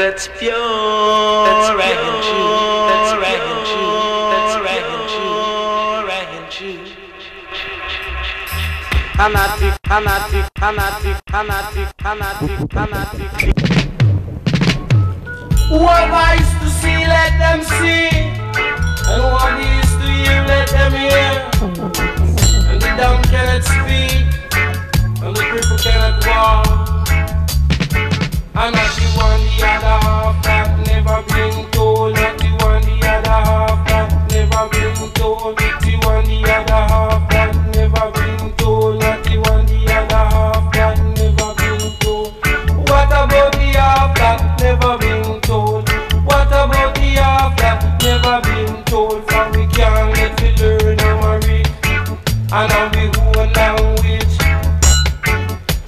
that's pure and true. Fanatic. What eyes to see, let them see. And what ears to hear, let them hear. And the dumb cannot speak, and the cripple cannot walk. And not the one the other half that never been told. Not the one the other half that never been told. The one the other half that never been told. Never been told. What about the half that never been told? For we can't let we learn our read, and how we go language.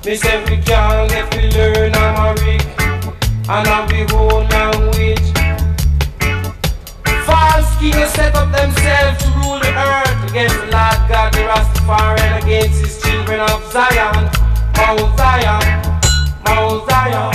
Me say we can't let we learn our read, and how we go language. False kings set up themselves to rule the earth against the Lord God, the Rastafarian, against his children of Zion, Mount Zion, Mount Zion.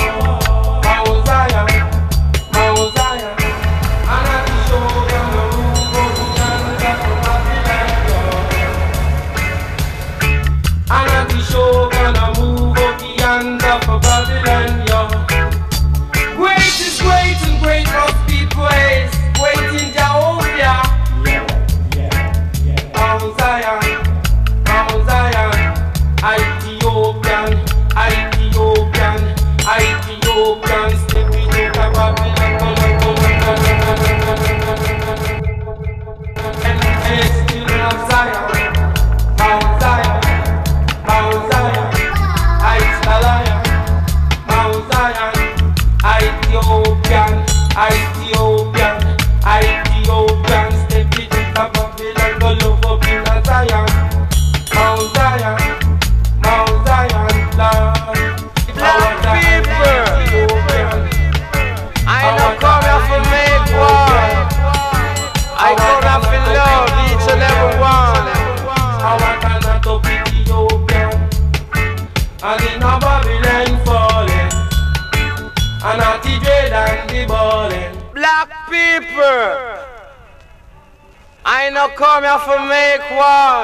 I no come here for make war.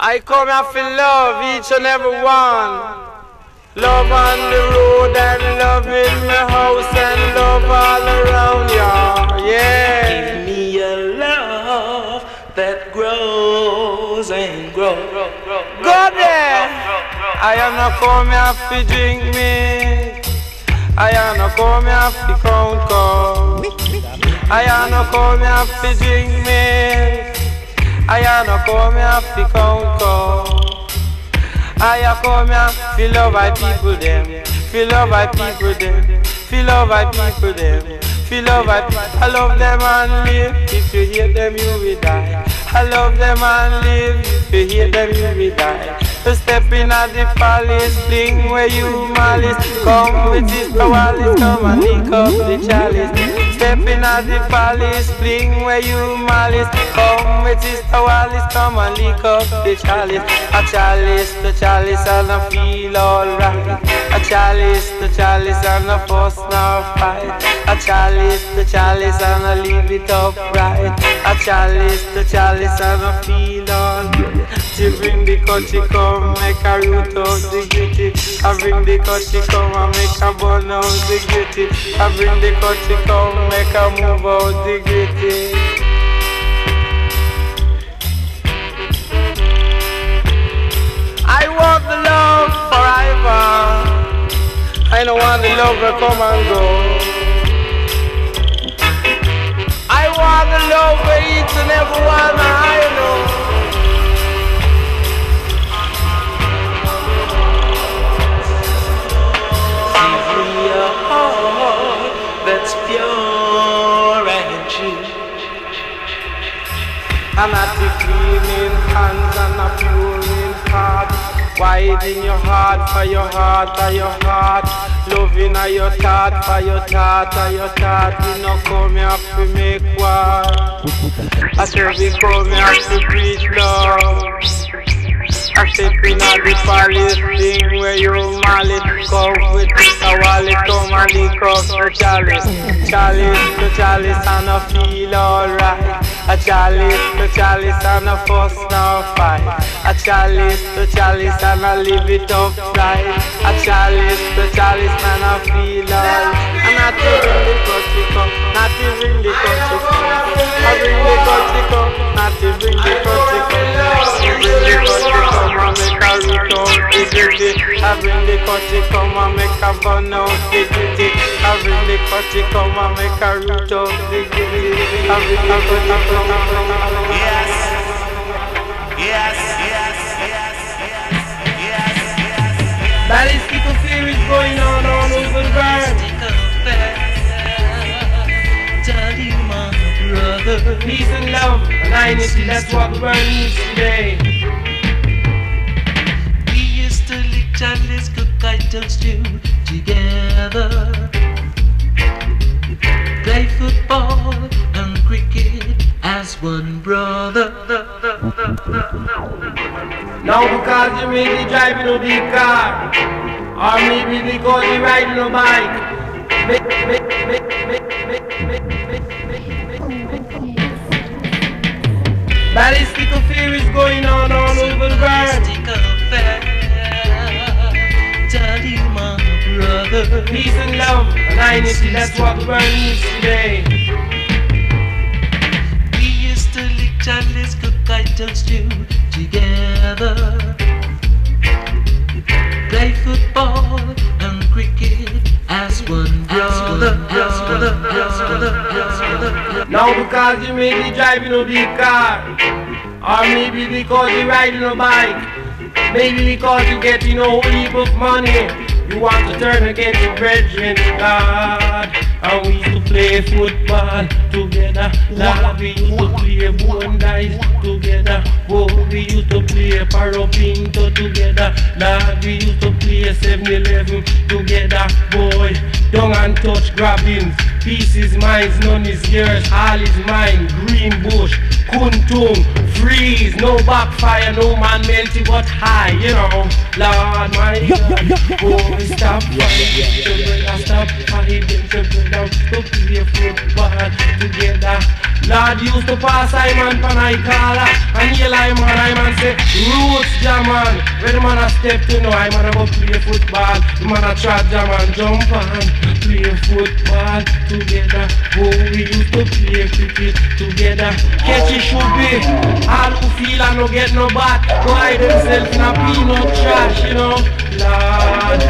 I come here for love each and every one. Love on the road and love in my house and love all around ya. Yeah. Give me a love that grows and grows. Go there. I am not come here for drink me. I am not come here for count call. I am not coming up to drink milk. I am not coming up to count cow. I am coming up to love my people them. Feel love my people them. Feel love my people them. Feel love my people. I love them and live. If you hate them, you will die. I love them and live. If you hate them, you will die. You step in at the palace, fling where you malice. Come with Sister Wallis, come and lick up the chalice. Stepping at the palace, fling where you malice. Come with Sister Wallis, come and lick up the chalice. A chalice to chalice and I feel alright. A chalice to chalice and I fuss nor fight. A chalice to chalice and I leave it upright. A chalice to chalice and I feel alright. She bring the country come, make a root out the gritty. I bring the country come and make a bun out the gritty. I bring the country come, make a move out the gritty. I want the love forever. I don't want the love to come and go. I want the love for each and every one I know. Give me a heart that's pure. And at the cleaning hands and a pure heart. Wide in your heart for your heart or your heart. Loving a your thought for your thought or your thought. We no come here to make war. I say we come here to breed love. I shipping all the Paris thing where you mallet go with a wallet, come and the cross for chalice. Chalice to chalice and I feel alright. A chalice to chalice and I fuss now fight. A chalice to chalice and I live it up right. A chalice to chalice and I feel alright. And not even the country come, not even the country come. I bring the country come, not even the country come. I bring the country come and make a burn out the critic. I bring the country come and make a root out the critic. I bring the country come and make a root. Yes, yes, yes, yes, yes, yes. That is Tickle Fear is going on all over the world. Tell you my brother, peace and love and unity, that's what the world needs today. Chalice cook items stew together. Play football and cricket as one brother. Now because you may be driving a big car, or maybe because you're riding a bike. Ballistic affair is going on all over the world. Tell you my brother, peace and love and unity, that's what the world needs today. We used to lick chalice, cook items stew together. Play football and cricket as one brother. Now because you may be driving a big car, or maybe because you're riding a bike, maybe because you get in a whole heap of money, you want to turn against your brethren, God. And we used to play football together, Lord. We used to play bone dice together, oh. We used to play paro pinto together, Lord. We used to play 7-Eleven together, boy. Young and touch grabbings, peace is mine, none is yours, all is mine. Green bush, kuntum, freeze, no backfire, no man melty but high, you know. Lord, my God, boy, stop fighting, stop fighting, to play football together. Lord used to pass Simon Panaikala and yell I'm say, roots, Jaman. When the man a step to know I'm gonna play football, the man a trap Jaman, jump on. Play football together, oh, we used to play cricket together. Catch it should be, all who feel and no get no back, go hide themselves in a peanut trash, you know. Lord,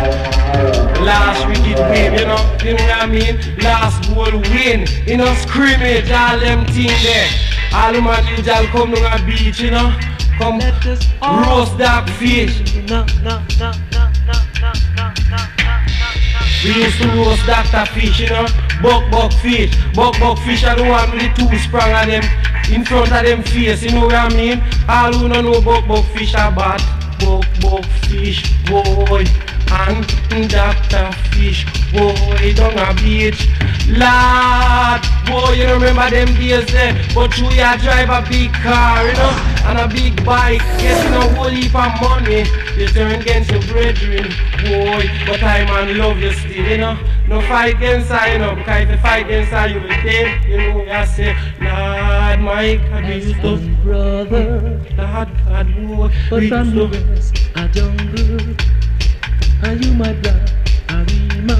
last wicked wave, you know what I mean? Last goal win, in a scrimmage, all them things there. All the man usual come to a beach, you know. Come roast that fish. We used to roast Dr. Fish, you know, buck fish, I don't want the two sprung at them, in front of them face, you know what I mean? All who don't know buck fish are bad, buck fish, boy, and Dr. Fish, boy, down a beach, lad, boy, you don't remember them days there, but you ya drive a big car, you know, and a big bike, getting a whole heap of money, you turn against your brethren, boy, but I man love you still, you know. No fight against I, you know, because if you fight against I, you will dead, you know. I say, Lord, my God, we used to brother, Lord, God, boy, but from the west, I don't go. Are you my blood? Are we my.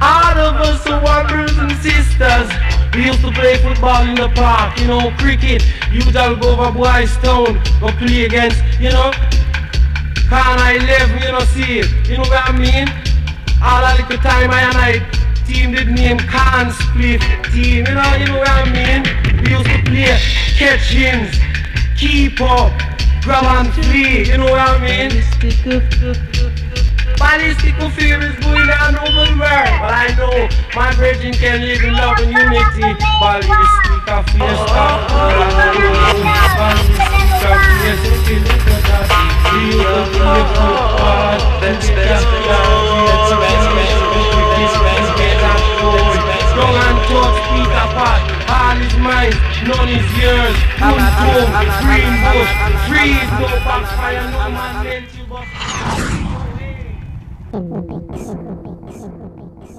All of us who are brothers and sisters, we used to play football in the park, you know, cricket. You'd all go over Boys Town, go play against, you know. Can I live, you know, see it, you know what I mean? All a little time I and I team did name Can't Split team, you know what I mean? We used to play catch-ins, keep up, grab and flee, you know what I mean? Ballistic affair is going on over the world, but I know my brethren can live in love and unity. Ballistic affair stop all. We used to play football, let's go and touch Peter Pan, all is mine, mine, none is yours. One home, green bush, trees, no backfire, no man meant you but...